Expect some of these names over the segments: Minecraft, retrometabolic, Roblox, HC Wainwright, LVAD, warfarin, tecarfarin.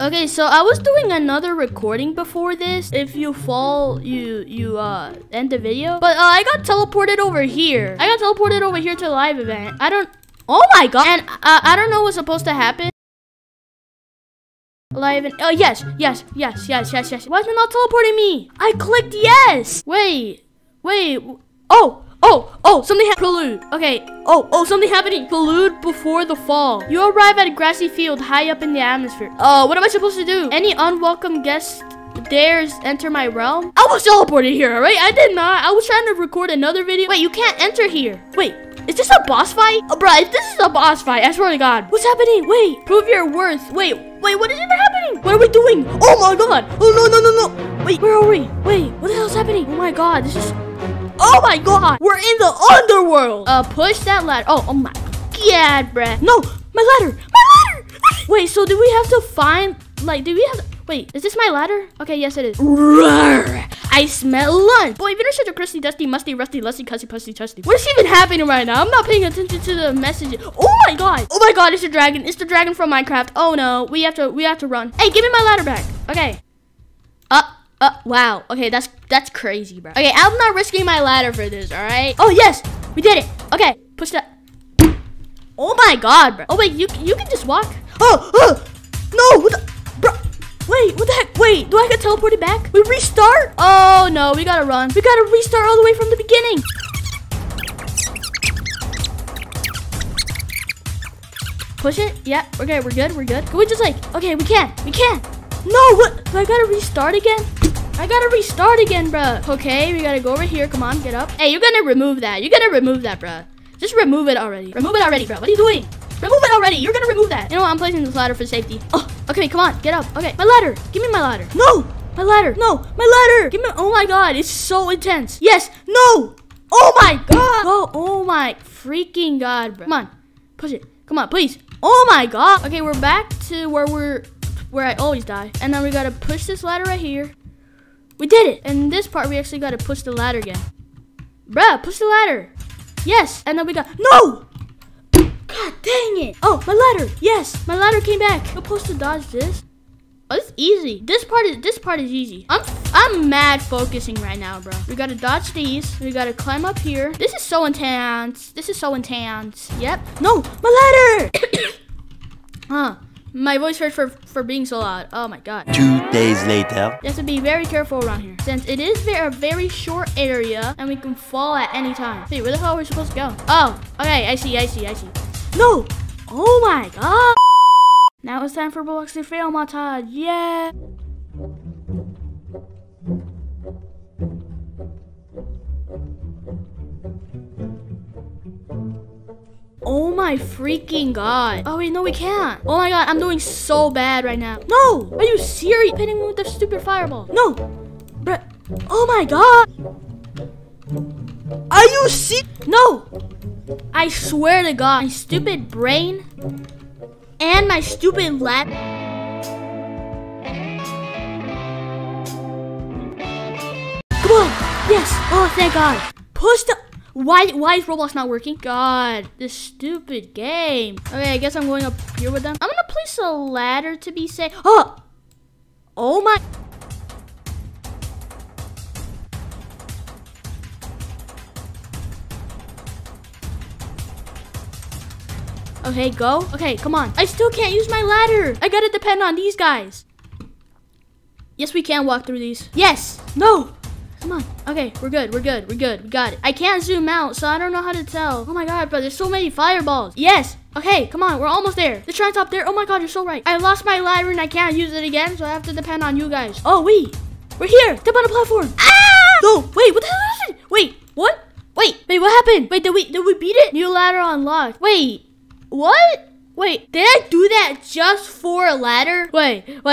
Okay, so I was doing another recording before this. If you fall, you end the video. But I got teleported over here. I got teleported over here to the live event. Oh my god! And I don't know what's supposed to happen. Live and oh yes. Why is it not teleporting me? I clicked yes. Wait. Oh, something happened. Prelude. Okay. Oh, something happening. Prelude before the fall. You arrive at a grassy field high up in the atmosphere. What am I supposed to do? Any unwelcome guest dares enter my realm? I was teleported here, alright? I did not. I was trying to record another video. Wait, you can't enter here. Wait, is this a boss fight? Oh, bro, if this is a boss fight, I swear to God. What's happening? Wait, prove your worth. Wait, what is even happening? What are we doing? Oh my God. Oh, no. Wait, where are we? Wait, what the hell's happening? Oh my God, this is... Oh my god! We're in the underworld! Push that ladder. Oh my god, bruh. No! My ladder! My ladder! Wait, so do we have to find... Like, do we have to... Wait, is this my ladder? Okay, yes it is. Roar! I smell lunch! Boy, Vinner's such a crusty, dusty, musty, rusty, lusty, cussy, pussy, tusty. What is even happening right now? I'm not paying attention to the messages. Oh my god! Oh my god, it's the dragon. It's the dragon from Minecraft. Oh no, we have to run. Hey, give me my ladder back. Okay. Wow. Okay, that's crazy, bro. Okay, I'm not risking my ladder for this, all right? Oh, yes. We did it. Okay, push that. Oh, my God, bro. Oh, wait, you can just walk? Oh, no. What the, bro? Wait, what the heck? Wait, do I get teleported back? We restart? Oh, no, we gotta run. We gotta restart all the way from the beginning. Push it. Yeah, okay, we're good. Can we just like, okay, we can. No, what? Do I gotta restart again? I gotta restart again, bruh. Okay, we gotta go over here. Come on, get up. Hey, you're gonna remove that. You're gonna remove that, bruh. Just remove it already. Remove it already, bruh. What are you doing? Remove it already. You're gonna remove that. You know what? I'm placing this ladder for safety. Oh, okay, come on, get up. Okay, my ladder. Give me my ladder. No, my ladder. No, my ladder. Give me, oh my God, it's so intense. Yes, no. Oh my God. Oh my freaking God, bruh. Come on, push it. Come on, please. Oh my God. Okay, we're back to where I always die. And then we gotta push this ladder right here. We did it. And this part, we actually gotta push the ladder again. Bruh, push the ladder. Yes, and then we got, no! God dang it. Oh, my ladder, yes, my ladder came back. You're supposed to dodge this. Oh, it's easy. This part is easy. I'm mad focusing right now, bro. We gotta dodge these. We gotta climb up here. This is so intense. Yep. No, my ladder! Huh. My voice hurts for being so loud. Oh my God. 2 days later. You have to be very careful around here, since it is a very short area and we can fall at any time. Wait, where the hell are we supposed to go? Oh, okay, I see. No! Oh my God! Now it's time for Roblox to fail montage, yeah! Oh my freaking God. Oh wait, no, we can't. Oh my God, I'm doing so bad right now. No, are you serious? I'm hitting me with the stupid fireball. No, bruh. Oh my God. Are you serious? No, I swear to God. My stupid brain and my stupid lap. Come on, yes, oh thank God. Push the... Why is Roblox not working? God, this stupid game. Okay, I guess I'm going up here with them. I'm gonna place a ladder to be safe. Oh! Oh my... Okay, go. Okay, come on. I still can't use my ladder. I gotta depend on these guys. Yes, we can walk through these. Yes! No! Come on. Okay, we're good. We got it. I can't zoom out, so I don't know how to tell. Oh my God, bro, there's so many fireballs. Yes. Okay, come on. We're almost there. The trine's up there. Oh my God, you're so right. I lost my ladder and I can't use it again, so I have to depend on you guys. Oh, wait. We're here. Step on the platform. Ah! No, wait, what the hell happened? Wait, what? Wait, what happened? Wait, did we beat it? New ladder unlocked. Wait, what? Wait, did I do that just for a ladder? Wait, hold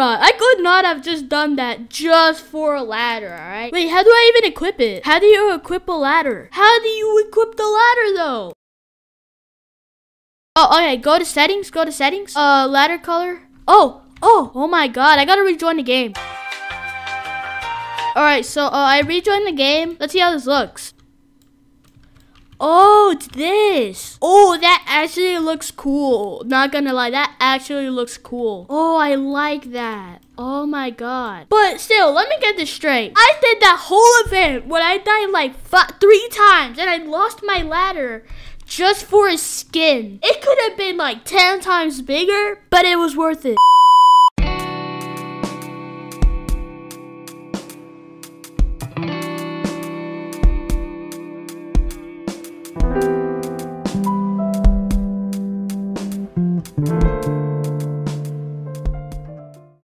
on. I could not have just done that just for a ladder, all right? Wait, how do I even equip it? How do you equip a ladder? How do you equip the ladder, though? Oh, okay, go to settings. Ladder color. Oh my God, I gotta rejoin the game. All right, so I rejoined the game. Let's see how this looks. Oh, it's this. Oh, that actually looks cool. Not gonna lie, that actually looks cool. Oh, I like that. Oh my god. But still, let me get this straight. I did that whole event when I died like three times and I lost my ladder just for a skin. It could have been like 10 times bigger, but it was worth it.